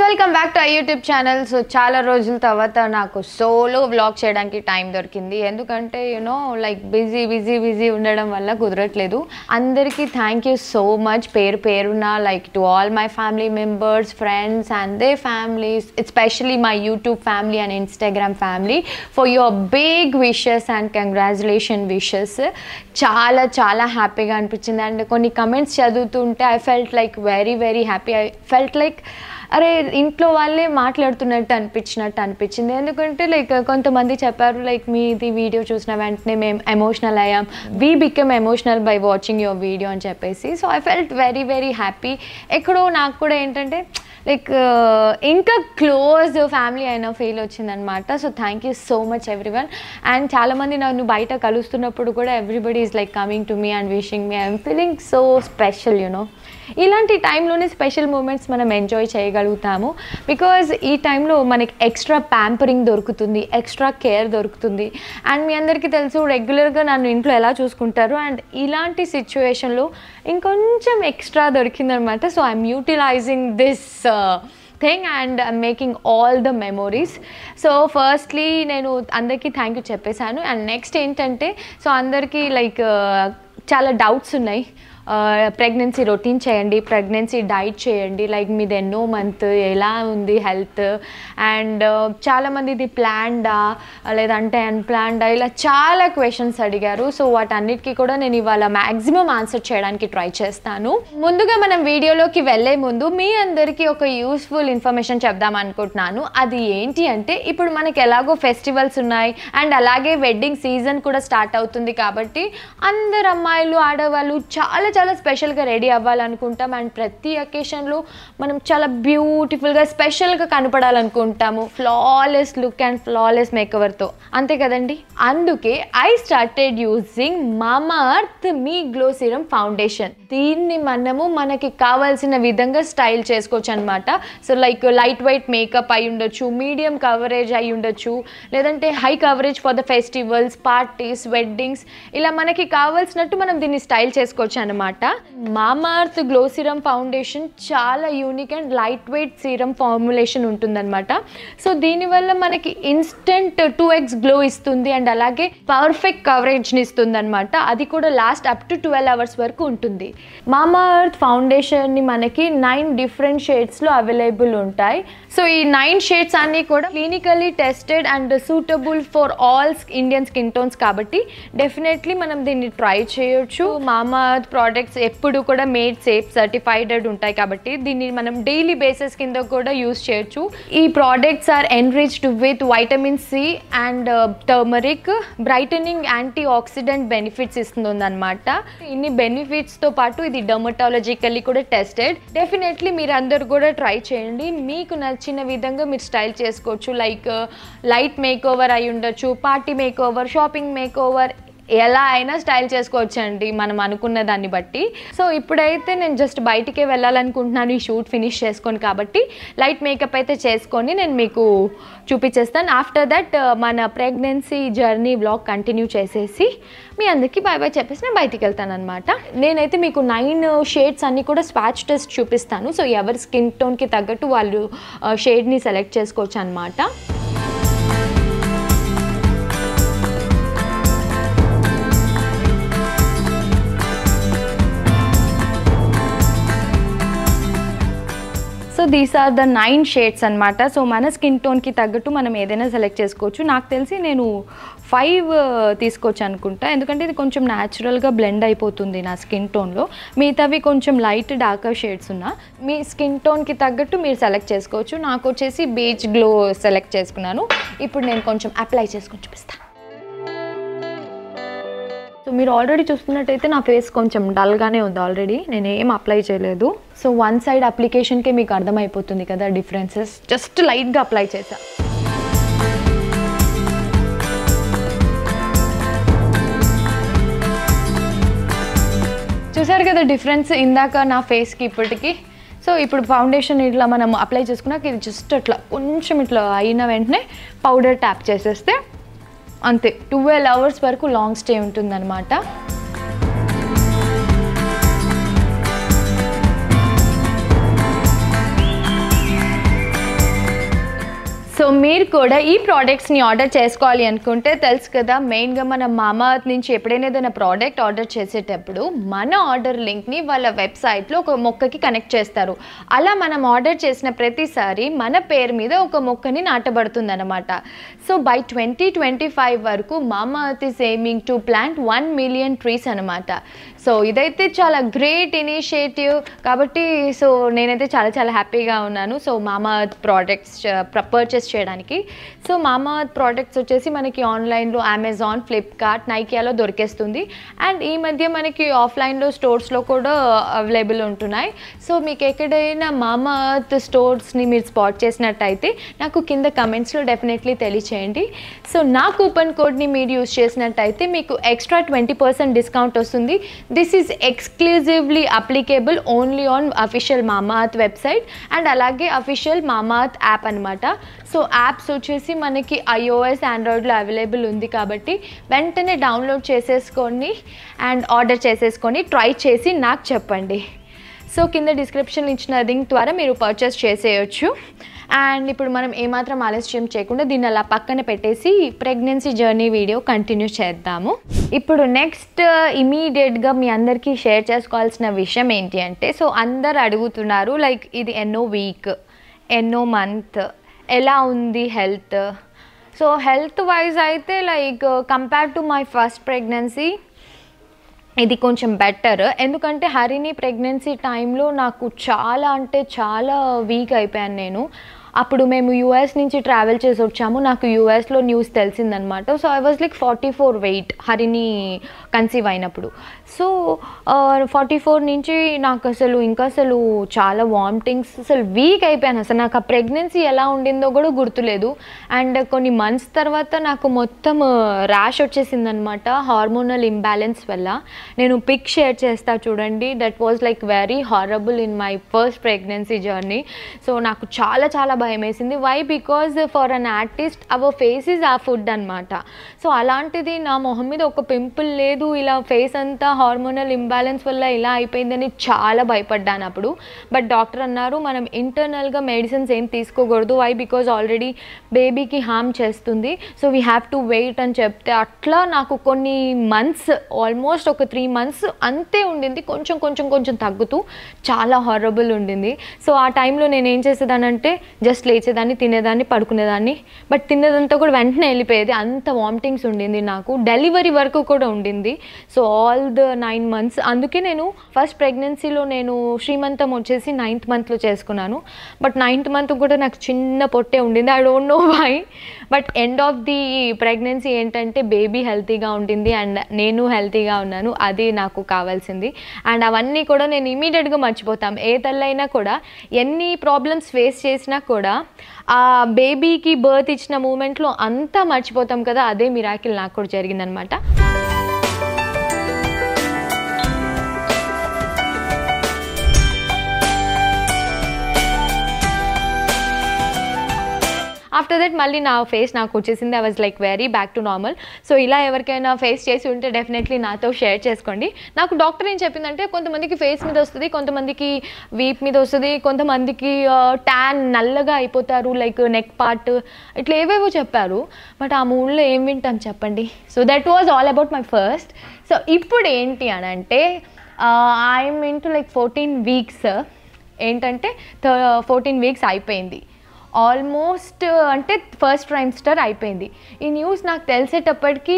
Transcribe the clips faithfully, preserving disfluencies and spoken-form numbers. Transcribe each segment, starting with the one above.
Welcome back to our YouTube channel. So chaala rojulu tarvata naaku solo vlog cheyadaniki time dorkindi endukante you know like busy busy busy undadam valla kudaratledu. Andariki thank you so much per peruna like to all my family members, friends and their families, especially my YouTube family and Instagram family for your big wishes and congratulations wishes. Chaala chaala happy ga anpichindi and konni comments chadutunte I felt like very very happy. I felt like అరే ఇంట్లో వాళ్ళే మాట్లాడుతున్నట్టు అనిపించినట్టు అనిపించింది. ఎందుకంటే like కొంతమంది చెప్పారు like మీది video చూసిన వెంటనే మేము ఎమోషనల్ అయ్యాం, we become emotional by watching your video అని చెప్పేసి. So I felt very very happy. ఎక్కడో నాకు కూడా ఏంటంటే లైక్ ఇంకా క్లోజ్ ఫ్యామిలీ అయినా ఫీల్ వచ్చిందనమాట. So thank you so much everyone. And చాలామంది నన్ను బయట కలుస్తున్నప్పుడు కూడా everybody is like coming to me and wishing me. I'm feeling so special you know. ఇలాంటి టైంలోనే స్పెషల్ మూమెంట్స్ మనం ఎంజాయ్ చేయగలుగుతాము. బికాజ్ ఈ టైంలో మనకి ఎక్స్ట్రా ప్యాంపరింగ్ దొరుకుతుంది, ఎక్స్ట్రా కేర్ దొరుకుతుంది. అండ్ మీ అందరికీ తెలుసు రెగ్యులర్గా నన్ను ఇంట్లో ఎలా చూసుకుంటారు. అండ్ ఇలాంటి సిచ్యువేషన్లో ఇంకొంచెం ఎక్స్ట్రా దొరికిందనమాట. So I'm utilising this thing and I'm making all the memories. So firstly nenu andarki thank you cheppesanu. And next entante so andarki like uh, chala doubts unnai. Pregnancy routine చేయండి, pregnancy diet చేయండి, like మీది ఎన్నో month, ఎలా ఉంది health, and చాలామంది ఇది ప్లాన్డా లేదంటే అన్ప్లాన్డా ఇలా చాలా క్వశ్చన్స్ అడిగారు. సో వాటన్నిటికీ కూడా నేను ఇవాళ మ్యాక్సిమం ఆన్సర్ చేయడానికి ట్రై చేస్తాను. ముందుగా మనం వీడియోలోకి వెళ్ళే ముందు మీ అందరికీ ఒక యూస్ఫుల్ ఇన్ఫర్మేషన్ చెప్దాం అనుకుంటున్నాను. అది ఏంటి అంటే ఇప్పుడు మనకి ఎలాగో ఫెస్టివల్స్ ఉన్నాయి అండ్ అలాగే వెడ్డింగ్ సీజన్ కూడా స్టార్ట్ అవుతుంది కాబట్టి అందరు అమ్మాయిలు ఆడవాళ్ళు చాలా చాలా స్పెషల్గా రెడీ అవ్వాలనుకుంటాం. అండ్ ప్రతి అకేషన్లో మనం చాలా బ్యూటిఫుల్గా స్పెషల్గా కనపడాలనుకుంటాము, ఫ్లాలెస్ లుక్ అండ్ ఫ్లాలెస్ మేకవర్తో, అంతే కదండి. అందుకే ఐ స్టార్టెడ్ యూజింగ్ మమర్త్ మీ గ్లో సీరం ఫౌండేషన్. దీన్ని మనము మనకి కావాల్సిన విధంగా స్టైల్ చేసుకోవచ్చు అనమాట. So like light weight makeup అయి ఉండొచ్చు, మీడియం కవరేజ్ అయి ఉండొచ్చు, లేదంటే high coverage for the festivals, parties, weddings, ఇలా మనకి కావాల్సినట్టు మనం దీన్ని స్టైల్ చేసుకోవచ్చు అనమాట. మామార్త్ గ్లో సీరం ఫౌండేషన్ చాలా unique and light weight serum formulation ఉంటుందన్నమాట. సో దీనివల్ల మనకి ఇన్స్టెంట్ టూ ఎక్స్ గ్లో ఇస్తుంది అండ్ అలాగే పర్ఫెక్ట్ కవరేజ్ని ఇస్తుంది అనమాట. అది కూడా last up to twelve hours వరకు ఉంటుంది. మామార్త్ ఫౌండేషన్ని మనకి నైన్ డిఫరెంట్ షేడ్స్లో అవైలబుల్ ఉంటాయి. సో ఈ నైన్ షేడ్స్ అన్నీ కూడా clinically tested and suitable for all Indian skin tones కాబట్టి డెఫినెట్లీ మనం దీన్ని ట్రై చేయొచ్చు. మామార్త్ ప్రోడక్ట్స్ ఎప్పుడు కూడా మేడ్ సేఫ్ సర్టిఫైడ్ ఉంటాయి కాబట్టి దీన్ని మనం డైలీ బేసిస్ కింద కూడా యూజ్ చేయొచ్చు. ఈ products are enriched with vitamin C and turmeric, brightening, antioxidant benefits ఇస్తుందన్నమాట. ఇన్ని బెనిఫిట్స్తో పాటు ఇది డర్మటాలజికల్లీ కూడా టెస్టెడ్. డెఫినెట్లీ మీరు అందరు కూడా ట్రై చేయండి. మీకు నచ్చిన విధంగా మీరు స్టైల్ చేసుకోవచ్చు. లైక్ లైట్ మేక్ ఓవర్ అయి ఉండొచ్చు, party makeover, shopping makeover, ఎలా అయినా స్టైల్ చేసుకోవచ్చండి మనం అనుకున్న దాన్ని బట్టి. సో ఇప్పుడైతే నేను జస్ట్ బయటికే వెళ్ళాలనుకుంటున్నాను ఈ షూట్ ఫినిష్ చేసుకొని, కాబట్టి లైట్ మేకప్ అయితే చేసుకొని నేను మీకు చూపించేస్తాను. ఆఫ్టర్ దట్ మన ప్రెగ్నెన్సీ జర్నీ బ్లాగ్ కంటిన్యూ చేసేసి మీ అందరికీ బాయ్ బాయ్ చెప్పేసి నేను బయటికి వెళ్తాను అనమాట. నేనైతే మీకు నైన్ షేడ్స్ అన్నీ కూడా స్వాచ్ టెస్ట్ చూపిస్తాను. సో ఎవరి స్కిన్ టోన్కి తగ్గట్టు వాళ్ళు షేడ్ని సెలెక్ట్ చేసుకోవచ్చు అనమాట. So these are the nine shades అనమాట. సో మన స్కిన్ టోన్కి తగ్గట్టు మనం ఏదైనా సెలెక్ట్ చేసుకోవచ్చు. నాకు తెలిసి నేను ఫైవ్ తీసుకోవచ్చు అనుకుంటా, ఎందుకంటే ఇది కొంచెం న్యాచురల్గా బ్లెండ్ అయిపోతుంది నా స్కిన్ టోన్లో. మిగతావి కొంచెం లైట్ డార్కర్ షేడ్స్ ఉన్నా మీ స్కిన్ టోన్కి తగ్గట్టు మీరు సెలెక్ట్ చేసుకోవచ్చు. నాకు వచ్చేసి బీచ్ గ్లో సెలెక్ట్ చేసుకున్నాను. ఇప్పుడు నేను కొంచెం అప్లై చేసుకొని చూపిస్తాను. సో మీరు ఆల్రెడీ చూస్తున్నట్టయితే నా ఫేస్ కొంచెం డల్గానే ఉంది ఆల్రెడీ, నేను ఏం అప్లై చేయలేదు. సో వన్ సైడ్ అప్లికేషన్కే మీకు అర్థమైపోతుంది కదా డిఫరెన్సెస్. జస్ట్ లైట్గా అప్లై చేశా. చూసారు కదా డిఫరెన్స్ ఇందాక నా ఫేస్కి ఇప్పటికి. So ippudu foundation itla manam apply chesukunnaka idi just atla koncham itla ayina ventane powder tap cheseste ante twelve hours varaku long stay untundi anamata. So, మీరు కూడా ఈ ప్రోడక్ట్స్ ని ఆర్డర్ చేసుకోవాలి అనుకుంటే తెలుసు కదా మెయిన్ గా మన మామార్త్ నుంచి ఎప్పుడైనా ఏదైనా ప్రోడక్ట్ ఆర్డర్ చేసేటప్పుడు మన ఆర్డర్ లింక్ ని వాళ్ళ వెబ్సైట్ లో ఒక మొక్కకి కనెక్ట్ చేస్తారు. అలా మనం ఆర్డర్ చేసిన ప్రతిసారి మన పేరు మీద ఒక మొక్కని నాటబడుతుందన్నమాట. సో బై twenty twenty-five వరకు Mamaearth is aiming to plant one million trees అన్నమాట. సో ఇదైతే చాలా గ్రేట్ ఇనిషియేటివ్ కాబట్టి సో నేనైతే చాలా చాలా హ్యాపీగా ఉన్నాను. సో మామార్త్ ప్రోడక్ట్స్ పర్చేస్ చేయడానికి. సో మామార్త్ ప్రోడక్ట్స్ వచ్చేసి మనకి ఆన్లైన్లో అమెజాన్, ఫ్లిప్కార్ట్, నైకియాలో దొరికేస్తుంది. అండ్ ఈ మధ్య మనకి ఆఫ్లైన్లో స్టోర్స్లో కూడా అవైలబుల్ ఉంటున్నాయి. సో మీకు ఎక్కడైనా మామార్త్ స్టోర్స్ని మీరు స్పాట్ చేసినట్టయితే నాకు కింద కమెంట్స్లో డెఫినెట్లీ తెలియచేయండి. సో నా కూపన్ కోడ్ని మీరు యూజ్ చేసినట్టయితే మీకు ఎక్స్ట్రా ట్వంటీ పర్సెంట్ డిస్కౌంట్ వస్తుంది. This is exclusively applicable only on official Mamaearth website and అలాగే అఫీషియల్ మామార్త్ యాప్ అనమాట. సో యాప్స్ వచ్చేసి మనకి ఐఓఎస్, ఆండ్రాయిడ్లో అవైలబుల్ ఉంది కాబట్టి వెంటనే డౌన్లోడ్ చేసేసుకొని అండ్ ఆర్డర్ చేసేసుకొని ట్రై చేసి నాకు చెప్పండి. సో కింద డిస్క్రిప్షన్ ఇచ్చిన లింక్ ద్వారా మీరు పర్చేస్ చేసేయచ్చు. అండ్ ఇప్పుడు మనం ఏమాత్రం ఆలస్యం చేయకుండా దీన్ని అలా పక్కన పెట్టేసి ప్రెగ్నెన్సీ జర్నీ వీడియో కంటిన్యూ చేద్దాము. ఇప్పుడు నెక్స్ట్ ఇమీడియట్గా మీ అందరికీ షేర్ చేసుకోవాల్సిన విషయం ఏంటి అంటే, సో అందరు అడుగుతున్నారు లైక్ ఇది ఎన్నో వీక్, ఎన్నో మంత్, ఎలా ఉంది హెల్త్. సో హెల్త్ వైజ్ అయితే like compare to my first pregnancy ఇది కొంచెం బెటర్. ఎందుకంటే హరిణి ప్రెగ్నెన్సీ టైంలో నాకు చాలా అంటే చాలా వీక్ అయిపోయాను నేను. అప్పుడు మేము యూఎస్ నుంచి ట్రావెల్ చేసి వచ్చాము. నాకు యూఎస్లో న్యూస్ తెలిసిందనమాట. So I was like forty four weight Harini conceive అయినప్పుడు. సో ఫార్టీ ఫోర్ నుంచి నాకు అసలు ఇంకా అసలు చాలా వామిటింగ్స్, అసలు వీక్ అయిపోయాను. అసలు నాకు ఆ ప్రెగ్నెన్సీ ఎలా ఉండిందో కూడా గుర్తులేదు. అండ్ కొన్ని మంత్స్ తర్వాత నాకు మొత్తం ర్యాష్ వచ్చేసిందనమాట హార్మోనల్ ఇంబ్యాలెన్స్ వల్ల. నేను పిక్ షేర్ చేస్తా చూడండి. That was like very horrible in my first pregnancy journey. So నాకు చాలా చాలా భయం వేసింది. Why? Because for an artist our face is a food అనమాట. సో అలాంటిది నా మొహం మీద ఒక పింపుల్ లేదు, ఇలా ఫేస్ అంతా హార్మోనల్ ఇంబ్యాలెన్స్ వల్ల ఇలా అయిపోయిందని చాలా భయపడ్డాను అప్పుడు. బట్ డాక్టర్ అన్నారు మనం ఇంటర్నల్గా మెడిసిన్స్ ఏం తీసుకోకూడదు. వై? బికాజ్ ఆల్రెడీ బేబీకి హార్మ్ చేస్తుంది. So we have to wait అని చెప్తే అట్లా నాకు కొన్ని మంత్స్, ఆల్మోస్ట్ ఒక త్రీ మంత్స్ అంతే ఉండింది, కొంచెం కొంచెం కొంచెం తగ్గుతూ. చాలా హారబుల్ ఉండింది. సో ఆ టైంలో నేను ఏం చేసేదానంటే జస్ట్ లేచేదాన్ని, తినేదాన్ని, పడుకునేదాన్ని. బట్ తినేదంతా కూడా వెంటనే వెళ్ళిపోయేది. అంత వామిటింగ్స్ ఉండింది నాకు. డెలివరీ వరకు కూడా ఉండింది. So all the nine months అందుకే నేను ఫస్ట్ ప్రెగ్నెన్సీలో నేను శ్రీమంతం వచ్చేసి నైన్త్ మంత్లో చేసుకున్నాను. బట్ నైన్త్ మంత్ కూడా నాకు చిన్న పొట్టే ఉండింది. I don't know why. But end of the pregnancy ఏంటంటే బేబీ హెల్తీగా ఉండింది అండ్ నేను హెల్తీగా ఉన్నాను. అది నాకు కావాల్సింది. అండ్ అవన్నీ కూడా నేను ఇమీడియట్గా మర్చిపోతాం. ఏ తల్లైనా కూడా ఎన్ని ప్రాబ్లమ్స్ ఫేస్ చేసినా కూడా ఆ బేబీకి బర్త్ ఇచ్చిన మూమెంట్లో అంతా మర్చిపోతాం కదా. అదే మిరాకిల్ నాకు కూడా జరిగిందనమాట. ఆఫ్టర్ దట్ మళ్ళీ నా ఫేస్ నాకు వచ్చేసింది. I was like very back to normal. So ఇలా ఎవరికైనా ఫేస్ చేసి ఉంటే డెఫినెట్లీ నాతో షేర్ చేసుకోండి. నాకు డాక్టర్ ఏం చెప్పిందంటే కొంతమందికి ఫేస్ మీద వస్తుంది, కొంతమందికి వీప్ మీద వస్తుంది, కొంతమందికి ట్యాన్ నల్లగా అయిపోతారు, లైక్ నెక్ పార్ట్ ఇట్లా ఏవేవో చెప్పారు. బట్ ఆ మూడ్లో ఏం వింటాం చెప్పండి. So that was all about my first. So ఇప్పుడు ఏంటి అని అంటే I'm in to like fourteen weeks ఏంటంటే ఫోర్టీన్ వీక్స్ అయిపోయింది ఆల్మోస్ట్. అంటే ఫస్ట్ ట్రైమ్స్టర్ అయిపోయింది. ఈ న్యూస్ నాకు తెలిసేటప్పటికి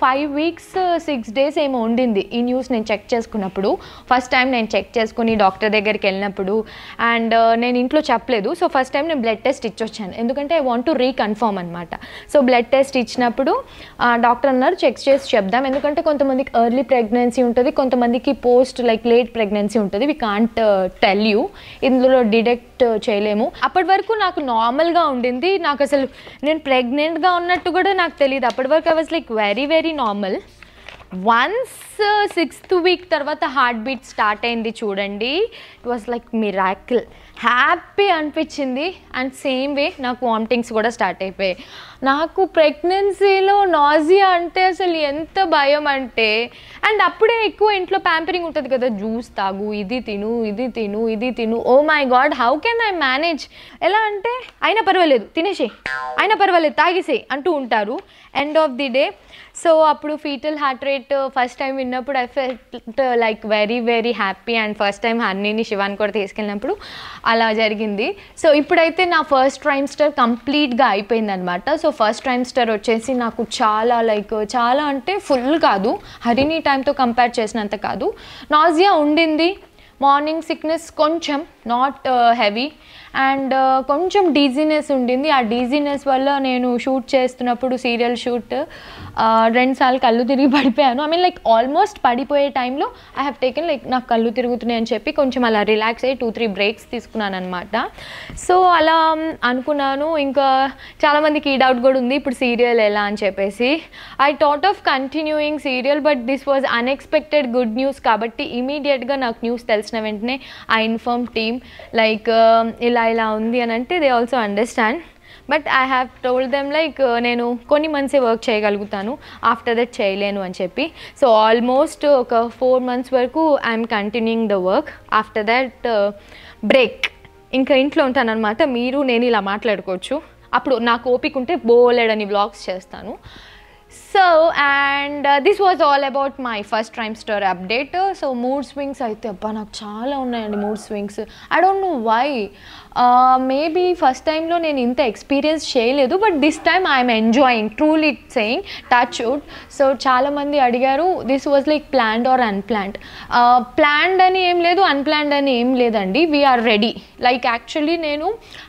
ఫైవ్ వీక్స్ సిక్స్ డేస్ ఏమో ఉండింది. ఈ న్యూస్ నేను చెక్ చేసుకున్నప్పుడు ఫస్ట్ టైం నేను చెక్ చేసుకుని డాక్టర్ దగ్గరికి వెళ్ళినప్పుడు అండ్ నేను ఇంట్లో చెప్పలేదు. సో ఫస్ట్ టైం నేను బ్లడ్ టెస్ట్ ఇచ్చొచ్చాను. ఎందుకంటే ఐ వాంట్ టు రీకన్ఫర్మ్ అనమాట. సో బ్లడ్ టెస్ట్ ఇచ్చినప్పుడు డాక్టర్ అన్నారు చెక్ చేసి చెప్దాం. ఎందుకంటే కొంతమందికి ఎర్లీ ప్రెగ్నెన్సీ ఉంటుంది, కొంతమందికి పోస్ట్ లైక్ లేట్ ప్రెగ్నెన్సీ ఉంటుంది. వీ కాంట్ టెల్ యూ, ఇందులో డిడెక్ట్ చేయలేము. అప్పటి వరకు నాకు నార్మల్గా ఉండింది. నాకు అసలు నేను ప్రెగ్నెంట్గా ఉన్నట్టు కూడా నాకు తెలియదు. అప్పటి వరకు I was like very very normal. once uh, sixth week tarvata heartbeat start ayindi chudandi, it was like miracle, happy anpichindi. And same way naaku vomitings kuda start ayipayi. Naaku pregnancy lo nausea ante asalu enta bhayam ante, and appude ekku intlo pampering untadi kada, juice taagu, idi tinu idi tinu idi tinu. Oh my god, how can I manage? Ela ante aina parvaledu tinesi aina parvaledu taagise antu untaru end of the day. So appudu fetal heart rate first time విన్నప్పుడు I felt uh, like very very happy, and first time హరిణిని శివాని కూడా తీసుకెళ్ళినప్పుడు అలా జరిగింది. So ఇప్పుడైతే నా first trimester కంప్లీట్గా అయిపోయింది అనమాట. సో ఫస్ట్ ట్రైమ్స్టర్ వచ్చేసి నాకు చాలా లైక్ చాలా అంటే ఫుల్ కాదు, హరిణి టైంతో కంపేర్ చేసినంత కాదు, నాజియా ఉండింది, మార్నింగ్ సిక్నెస్ కొంచెం నాట్ హెవీ, అండ్ కొంచెం డీజీనెస్ ఉండింది. ఆ డీజీనెస్ వల్ల నేను షూట్ చేస్తున్నప్పుడు సీరియల్ షూట్ రెండుసార్లు కళ్ళు తిరిగి పడిపోయాను. ఐ మీన్ లైక్ ఆల్మోస్ట్ పడిపోయే టైంలో ఐ హ్యావ్ టేకెన్ లైక్ నాకు కళ్ళు తిరుగుతున్నాయి అని చెప్పి కొంచెం అలా రిలాక్స్ అయ్యి టూ త్రీ బ్రేక్స్ తీసుకున్నాను అనమాట. సో అలా అనుకున్నాను. ఇంకా చాలామందికి ఈ డౌట్ కూడా ఉంది, ఇప్పుడు సీరియల్ ఎలా అని చెప్పేసి. I thought of continuing serial, but this was unexpected good news. కాబట్టి ఇమీడియట్గా నాకు న్యూస్ తెలిసిన వెంటనే ఐ ఇన్ఫార్మ్ టీమ్ లైక్ ఇలా ఇలా ఉంది అని. అంటే they also understand, but I have told them like నేను కొన్ని మంత్సే వర్క్ చేయగలుగుతాను, ఆఫ్టర్ దట్ చేయలేను అని చెప్పి. సో ఆల్మోస్ట్ ఒక ఫోర్ మంత్స్ వరకు I'm continuing the work, after that break, ఇంకా ఇంట్లో ఉంటాను అనమాట. మీరు నేను ఇలా మాట్లాడుకోవచ్చు, అప్పుడు నాకు ఓపిక ఉంటే బోలెడని వ్లాగ్స్ చేస్తాను. So and uh, this was all about my first trimester update. So mood swings aithe appa nak chaala unnayandi mood swings. I don't know why. Uh, maybe first time lo nen inta experience cheyaledu, but this time I am enjoying, truly saying, touch wood. So chaala mandi adigaru this was like planned or unplanned. Uh, planned ani em ledu, unplanned ani em ledandi. We are ready. Like actually nenu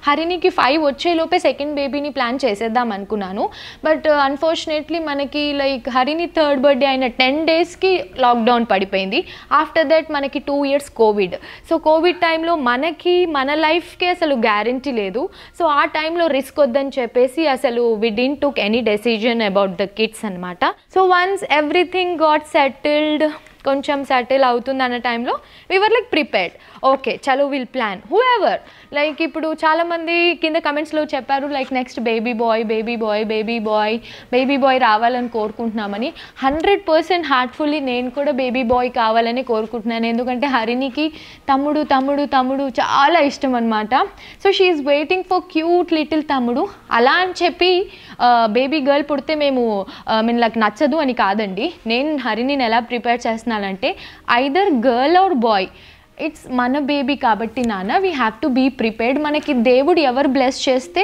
Harini ki five vache lope second baby ni plan chesedam anukunnanu, but uh, unfortunately మనకి like Harini third birthday అయిన ten డేస్కి lockdown పడిపోయింది. After that మనకి two years covid. So covid టైంలో మనకి మన లైఫ్కి అసలు గ్యారంటీ లేదు. సో ఆ టైంలో రిస్క్ వద్దని చెప్పేసి అసలు we didn't took any decision about the kids అనమాట. So once everything got settled, కొంచెం సెటిల్ అవుతుంది అన్న టైంలో we were like prepared. Okay చలో will plan whoever. Like ఇప్పుడు చాలామంది కింద కమెంట్స్లో చెప్పారు like next baby boy baby boy baby boy baby boy రావాలని కోరుకుంటున్నామని. హండ్రెడ్ పర్సెంట్ హార్ట్ఫుల్లీ నేను కూడా బేబీ బాయ్ కావాలని కోరుకుంటున్నాను. ఎందుకంటే హరిణికి తమ్ముడు తమ్ముడు తమ్ముడు చాలా ఇష్టం అనమాట. So she is waiting for cute little తమ్ముడు. అలా అని చెప్పి బేబీ గర్ల్ పుడితే మేము మీన్ నాకు నచ్చదు అని కాదండి. నేను హరిణిని ఎలా ప్రిపేర్ చేస్తున్నాను అంటే either girl or boy, it's మన బేబీ కాబట్టి నాన్న we have to be prepared. మనకి దేవుడు ఎవరు బ్లెస్ చేస్తే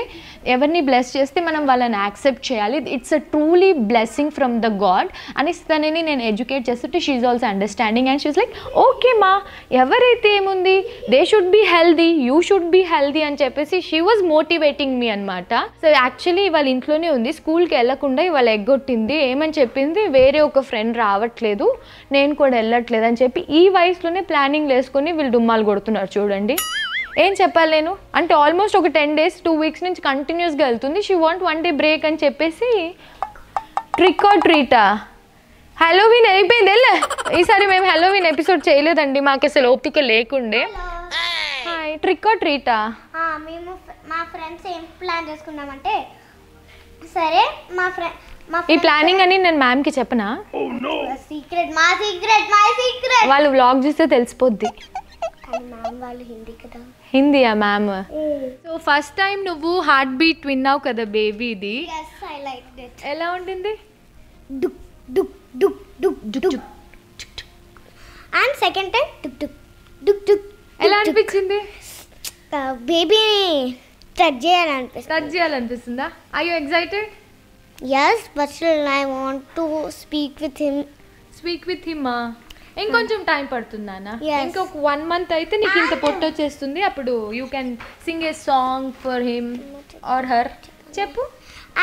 ఎవరిని బ్లెస్ చేస్తే మనం వాళ్ళని యాక్సెప్ట్ చేయాలి. It's a truly blessing from the God అని తనని నేను ఎడ్యుకేట్ చేస్తుంటే she is also understanding. And she is like okay మా ఎవరైతే ఏముంది, they should be healthy, you should be healthy అని చెప్పేసి షీ వాజ్ మోటివేటింగ్ మీ అనమాట. సో యాక్చువల్లీ వాళ్ళ ఇంట్లోనే ఉంది, స్కూల్కి వెళ్ళకుండా ఇవాళ ఎగ్గొట్టింది. ఏమని చెప్పింది, వేరే ఒక ఫ్రెండ్ రావట్లేదు నేను కూడా వెళ్ళట్లేదు అని చెప్పి ఈ వయసులోనే ప్లానింగ్ వేసుకొని వీళ్ళు డుమ్మాలు కొడుతున్నారు చూడండి. ఏం చెప్పాలి నేను అంటే ఆల్మోస్ట్ ఒక టెన్ డేస్ టూ వీక్స్ నుంచి కంటిన్యూస్గా వెళ్తుంది. She want one day break అని చెప్పేసి ట్రిక్ ఆర్ ట్రీటా. హలోవీన్ అయిపోయింది వెళ్ళా. ఈసారి మేము హలోవీన్ ఎపిసోడ్ చేయలేదండి, మాకు అసలు ఓపిక లేకుండే. ట్రిక్ ఆర్ ట్రీటా మేము మా ఫ్రెండ్స్ ఏం ప్లాన్ చేసుకున్నామంటే, సరే మా ఫ్రెండ్ ఈ ప్లానింగ్ అని నేను మ్యామ్కి చెప్పనా, వాళ్ళు వ్లాగ్ చూస్తే తెలిసిపోద్ది. హిందీయా మ్యామ్. సో ఫస్ట్ టైం నువ్వు హార్ట్ బీట్ విన్నావు కదా బేబీది, ఎలా ఉండింది? ఎలా అనిపించింది? బేబీ టచ్ చేయాలనిపిస్తుంది. టచ్ చేయాలనిపిస్తుందా? Are you excited? Yes, but still I want to speak with him. Speak with him, ma. ఇంకొంచెం టైం పడుతుందా నా? ఇంకొక వన్ మంత్ అయితే నీకు ఇంత పొట్ట వచ్చేస్తుంది. అప్పుడు you can sing a song for him or her. చెప్పు.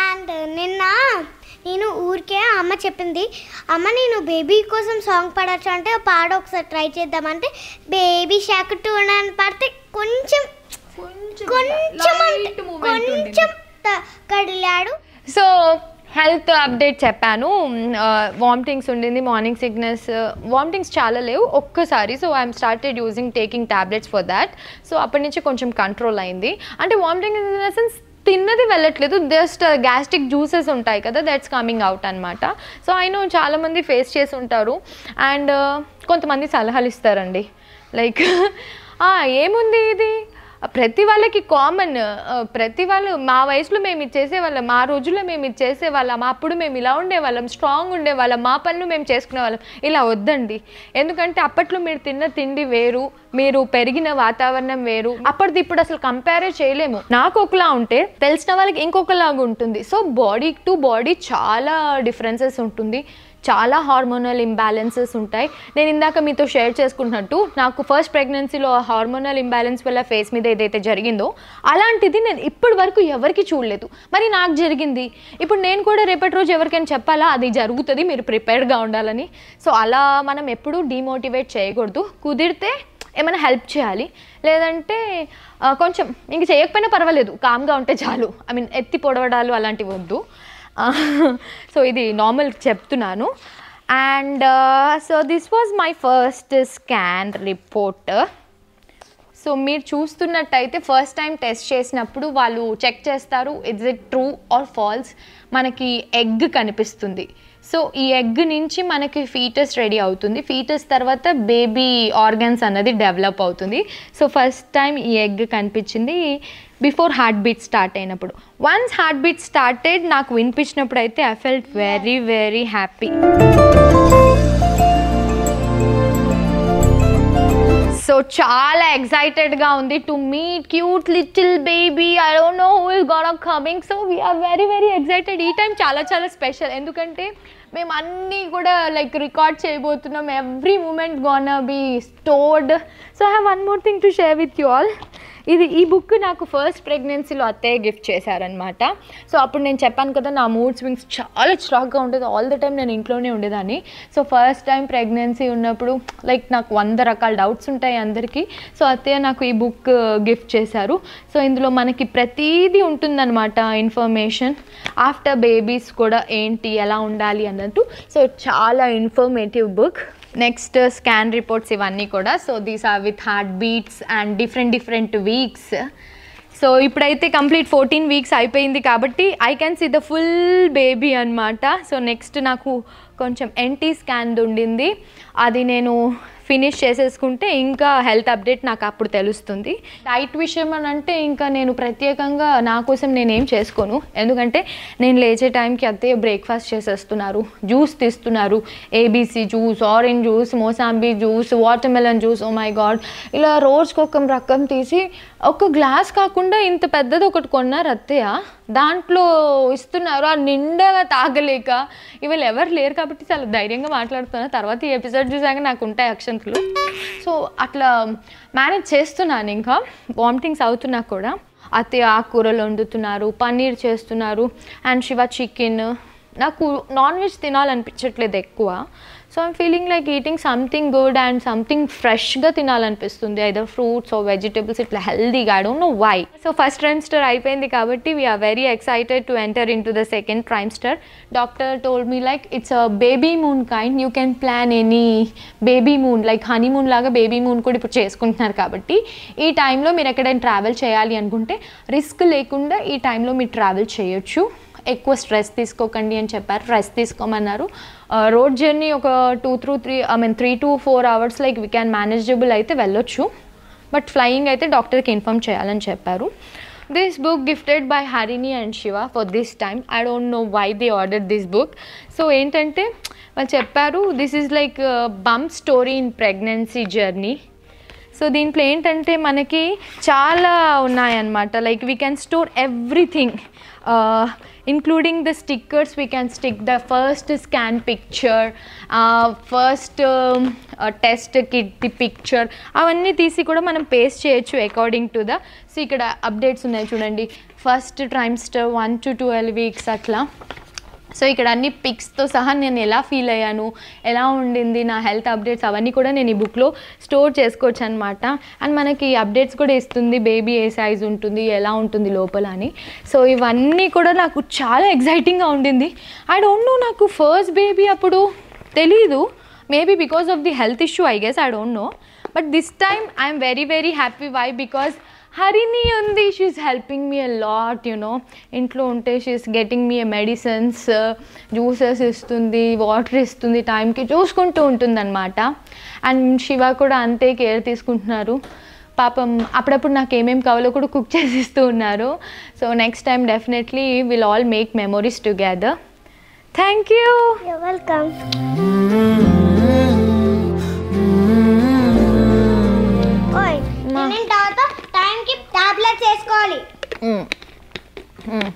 అండ్ నిన్న నేను ఊరికే అమ్మ చెప్పింది, అమ్మ నేను బేబీ కోసం సాంగ్ పాడచ్చు అంటే పాడ ఒకసారి ట్రై చేద్దామంటే బేబీ షాక్ టూ అని పాడితే కొంచెం కొంచెం కొంచెం కడిలాడు. సో హెల్త్ అప్డేట్ చెప్పాను, వామిటింగ్స్ ఉండింది, మార్నింగ్ సిక్నెస్, వామిటింగ్స్ చాలా లేవు ఒక్కసారి. So I'm started using taking tablets for that. So అప్పటి నుంచి కొంచెం కంట్రోల్ అయింది. అంటే వామిటింగ్ ఇన్ ద సెన్స్ తిన్నది వెళ్ళట్లేదు, జస్ట్ గ్యాస్ట్రిక్ జ్యూసెస్ ఉంటాయి కదా, దట్స్ కమింగ్ అవుట్ అనమాట. సో అయినా చాలామంది ఫేస్ చేసి ఉంటారు. అండ్ కొంతమంది సలహాలు ఇస్తారండి, లైక్ ఏముంది ఇది ప్రతి వాళ్ళకి కామన్, ప్రతి వాళ్ళు మా వయసులో మేము ఇది చేసేవాళ్ళం, మా రోజుల్లో మేము ఇది చేసేవాళ్ళం, అప్పుడు మేము ఇలా ఉండేవాళ్ళం, స్ట్రాంగ్ ఉండేవాళ్ళం, మా పనులు మేము చేసుకునేవాళ్ళం. ఇలా వద్దండి, ఎందుకంటే అప్పట్లో మీరు తిన్న తిండి వేరు, మీరు పెరిగిన వాతావరణం వేరు, అప్పటిది ఇప్పుడు అసలు కంపేరే చేయలేము. నాకు ఒకలా ఉంటే తెలిసిన వాళ్ళకి ఇంకొకలాగా ఉంటుంది. సో బాడీ టు బాడీ చాలా డిఫరెన్సెస్ ఉంటుంది, చాలా హార్మోనల్ ఇంబ్యాలెన్సెస్ ఉంటాయి. నేను ఇందాక మీతో షేర్ చేసుకున్నట్టు నాకు ఫస్ట్ ప్రెగ్నెన్సీలో హార్మోనల్ ఇంబ్యాలెన్స్ వల్ల ఫేస్ మీద ఏదైతే జరిగిందో అలాంటిది నేను ఇప్పటి వరకు ఎవరికి చూడలేదు. మరి నాకు జరిగింది, ఇప్పుడు నేను కూడా రేపటి రోజు ఎవరికైనా చెప్పాలా అది జరుగుతుంది మీరు ప్రిపేర్డ్గా ఉండాలని? సో అలా మనం ఎప్పుడూ డిమోటివేట్ చేయకూడదు, కుదిరితే ఏమైనా హెల్ప్ చేయాలి, లేదంటే కొంచెం ఇంక చేయకపోయినా పర్వాలేదు, కామ్గా ఉంటే చాలు. ఐ మీన్ ఎత్తి పొడవడాలు అలాంటివి వద్దు. సో ఇది నార్మల్ చెప్తున్నాను. And so this was my first scan report. So మీరు చూస్తున్నట్టయితే ఫస్ట్ టైం టెస్ట్ చేసినప్పుడు వాళ్ళు చెక్ చేస్తారు it's it true or false. మనకి ఎగ్ కనిపిస్తుంది, సో ఈ ఎగ్ నుంచి మనకి ఫీటస్ రెడీ అవుతుంది, ఫీటస్ తర్వాత బేబీ ఆర్గన్స్ అన్నది డెవలప్ అవుతుంది. సో ఫస్ట్ టైం ఈ ఎగ్ కనిపించింది బిఫోర్ హార్ట్ బీట్ స్టార్ట్ అయినప్పుడు. వన్స్ హార్ట్ బీట్ స్టార్టెడ్ నాకు వినిపించినప్పుడు అయితే I felt very very happy. So చాలా ఎక్సైటెడ్గా ఉంది to meet cute little baby. I don't know who is gonna coming. So we're very very excited. ఈ time చాలా చాలా special, ఎందుకంటే మేము అన్నీ కూడా లైక్ రికార్డ్ చేయబోతున్నాం. Every moment gonna be stored. So I have one more thing to share with you all. ఇది ఈ బుక్ నాకు ఫస్ట్ ప్రెగ్నెన్సీలో అత్తయ్య గిఫ్ట్ చేశారనమాట. సో అప్పుడు నేను చెప్పాను కదా నా మూడ్ స్వింగ్స్ చాలా స్ట్రాక్గా ఉండేది, ఆల్ ద టైం నేను ఇంట్లోనే ఉండేదాన్ని. సో ఫస్ట్ టైం ప్రెగ్నెన్సీ ఉన్నప్పుడు లైక్ నాకు వంద రకాల డౌట్స్ ఉంటాయి అందరికీ. సో అత్తయ్య నాకు ఈ బుక్ గిఫ్ట్ చేశారు. సో ఇందులో మనకి ప్రతీది ఉంటుందన్నమాట ఇన్ఫర్మేషన్, ఆఫ్టర్ బేబీస్ కూడా ఏంటి ఎలా ఉండాలి అన్నట్టు. సో చాలా informative book. Next scan reports ఇవన్నీ కూడా. So these are with heart beats and different different weeks. So ఇప్పుడైతే కంప్లీట్ ఫోర్టీన్ వీక్స్ అయిపోయింది కాబట్టి I can see the full baby అనమాట. సో నెక్స్ట్ నాకు కొంచెం ఎన్టీ స్కాన్ ఉండింది, అది నేను ఫినిష్ చేసేసుకుంటే ఇంకా హెల్త్ అప్డేట్ నాకు అప్పుడు తెలుస్తుంది. డైట్ విషయం అని అంటే ఇంకా నేను ప్రత్యేకంగా నా కోసం నేనేం చేసుకోను, ఎందుకంటే నేను లేచే టైంకి అత్తయ్య బ్రేక్ఫాస్ట్ చేసేస్తున్నారు, జ్యూస్ తీస్తున్నారు, ABC juice, orange juice, mosambi juice, watermelon juice, oh my God ఇలా రోజుకొక రకం తీసి ఒక గ్లాస్ కాకుండా ఇంత పెద్దది ఒకటి కొన్నారు అత్తయ్య, దాంట్లో ఇస్తున్నారు. ఆ నిండగా తాగలేక ఇవాళ ఎవరు లేరు కాబట్టి చాలా ధైర్యంగా మాట్లాడుతున్నారు, తర్వాత ఈ ఎపిసోడ్ చూసాక నాకు ఉంటాయి యాక్షన్. సో అట్లా మేనేజ్ చేస్తున్నాను. ఇంకా వామిటింగ్స్ అవుతున్నా కూడా అత్తయ్య ఆకుకూరలు వండుతున్నారు, పన్నీర్ చేస్తున్నారు, అండ్ శివ చికెన్. నాకు నాన్ వెజ్ తినాలనిపించట్లేదు ఎక్కువ. So I'm feeling like eating something good and something ఫ్రెష్గా తినాలనిపిస్తుంది, ఐదర్ ఫ్రూట్స్ ఓ వెజిటేబుల్స్ ఇట్లా హెల్దీగా. I don't know why. So first trimester అయిపోయింది కాబట్టి we're very excited to enter in to the second trimester. Doctor told me like it's a baby moon kind, you can plan any baby moon like honeymoon లాగా. Baby moon కూడా ఇప్పుడు చేసుకుంటున్నారు కాబట్టి ఈ టైంలో మీరు ఎక్కడైనా ట్రావెల్ చేయాలి అనుకుంటే రిస్క్ లేకుండా ఈ టైంలో మీరు ట్రావెల్ చేయొచ్చు, ఎక్కువ స్ట్రెస్ తీసుకోకండి అని చెప్పారు. స్ట్రెస్ తీసుకోమన్నారు. రోడ్ జర్నీ ఒక two through three I mean three to four hours like we can manageable అయితే వెళ్ళొచ్చు, బట్ ఫ్లయింగ్ అయితే డాక్టర్కి ఇన్ఫామ్ చేయాలని చెప్పారు. This book gifted by Harini and Shiva for this time. I don't know why they order this book. So ఏంటంటే వాళ్ళు చెప్పారు this is like bump story in pregnancy journey. So దీంట్లో ఏంటంటే మనకి చాలా ఉన్నాయన్నమాట, like we can store everything including the stickers. We can stick the first scan picture, uh, first um, uh, test kit picture, avanni teesi kuda manam paste cheyachu according to the. So ikkada updates unnai chudandi, first trimester one to twelve weeks atla, So, here I have pics to saha nenu ela feel ayyanu ela undindi na health updates avanni kuda nenu ee book lo store chesukochu annamata and manaki updates kuda istundi baby a size untundi ela untundi lopala ani so ivanni kuda naaku chaala exciting ga undindi I don't know naaku first baby appudu teliyadu maybe because of the health issue I guess I don't know but this time I am very very happy why because Harini undi she is helping me a lot you know intlo unte she is getting me medicines uh, juices istundi water istundi time ki chuskuntu untundi anamata and Shiva kuda ante care teeskuntunaru papam appudu naaku em em kavalo kuda cook chesi istu unnaru so next time definitely we'll all make memories together thank you you're welcome oi nene data time ki tablet cheskovali mm mm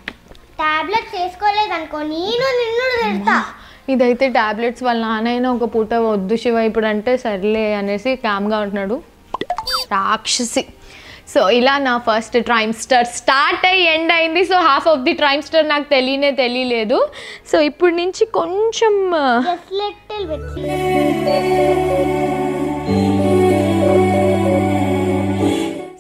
tablet cheskoledu anko neenu ninnu vedta idaithe tablets valla naina oka puta oddu Shiva ipudu ante sarle anesi calm ga untunnadu rakshasi so ila na first trimester start ayi end ayindi so half of the trimester naaku teliyane teliyaledu so ippudu nunchi koncham just little bit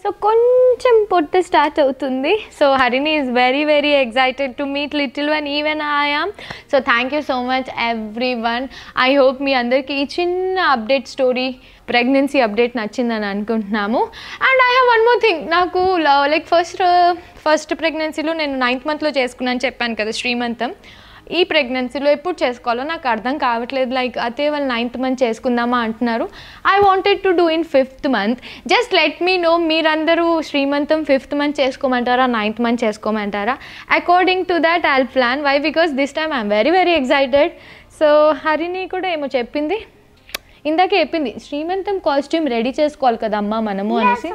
so koncham potte start avutundi so Harini is very very excited to meet little one even I am so thank you so much everyone I hope me andarki ee chinna update story pregnancy update nachindani anukuntunamu and I have one more thing naaku like first uh, first pregnancy lo nenu ninth month lo cheskunnanu cheppanu kada shreemantam ఈ ప్రెగ్నెన్సీలో ఎప్పుడు చేసుకోవాలో నాకు అర్థం కావట్లేదు like అదే వాళ్ళు ninth month చేసుకుందామా అంటున్నారు I wanted to do in fifth month just let me know మీరందరూ శ్రీమంతం ఫిఫ్త్ మంత్ చేసుకోమంటారా నైన్త్ మంత్ చేసుకోమంటారా according to that I'll plan why because this time I'm very very excited so Harini కూడా ఏమో చెప్పింది ఇందాకే చెప్పింది శ్రీమంతం కాస్ట్యూమ్ రెడీ చేసుకోవాలి కదమ్మా మనము అనేసి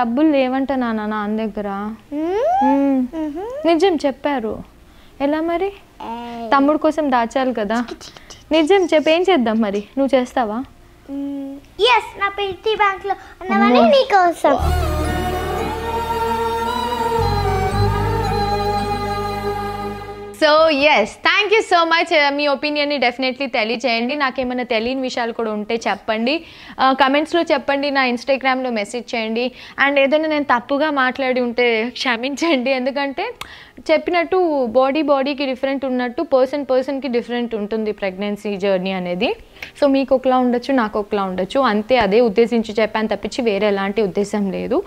డబ్బులు లేవంట నాన్న నా దగ్గర నిజం చెప్పారు ఎలా మరి తమ్ముడు కోసం దాచాలి కదా నిజం చెప్పేం చేద్దాం మరి నువ్వు చేస్తావా yes నా పిటి బ్యాంక్ లో ఉన్నవని నీ కోసం సో yes థాంక్యూ సో మచ్ మీ ఒపీనియన్ ని డెఫినెట్లీ తెలియజేయండి నాకేమైనా తెలియని విషయాలు కూడా ఉంటే చెప్పండి కమెంట్స్ లో చెప్పండి నా ఇన్స్టాగ్రామ్ లో మెసేజ్ చేయండి అండ్ ఏదైనా నేను తప్పుగా మాట్లాడి ఉంటే క్షమించండి ఎందుకంటే చెప్పినట్టు బాడీ బాడీకి డిఫరెంట్ ఉన్నట్టు పర్సన్ పర్సన్కి డిఫరెంట్ ఉంటుంది ప్రెగ్నెన్సీ జర్నీ అనేది సో మీకు ఒకలా ఉండొచ్చు నాకు ఒకలా ఉండొచ్చు అంతే అదే ఉద్దేశించి చెప్పాను తప్పించి వేరే ఎలాంటి ఉద్దేశం లేదు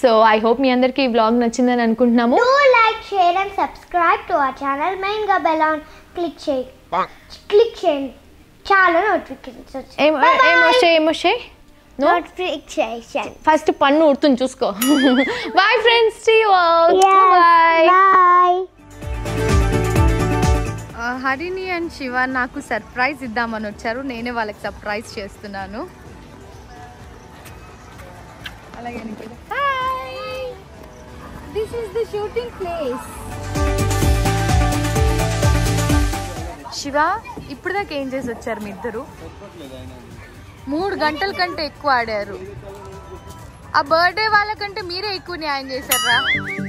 సో ఐ హోప్ మీ అందరికీ ఈ వ్లాగ్ నచ్చిందని అనుకుంటున్నాము do like share and subscribe to our channel main గా బెల్ ఆన్ క్లిక్ చేయండి క్లిక్ చేయండి చాలా నోటిఫికేషన్స్ వచ్చే ఏమో ఏమో షే notification first pannu urtun chusko bye friends see you all yes, bye bye uh, Harini and Shiva naaku surprise iddam ani vacharu nene vallaku surprise chestunnanu alage nikku hi this is the shooting place Shiva ippudu daaka em chesi vacharu mi iddaru మూడు గంటల కంటే ఎక్కువ ఆడారు ఆ birthday వాళ్ళకంటే మీరే ఎక్కువ న్యాయం చేశారా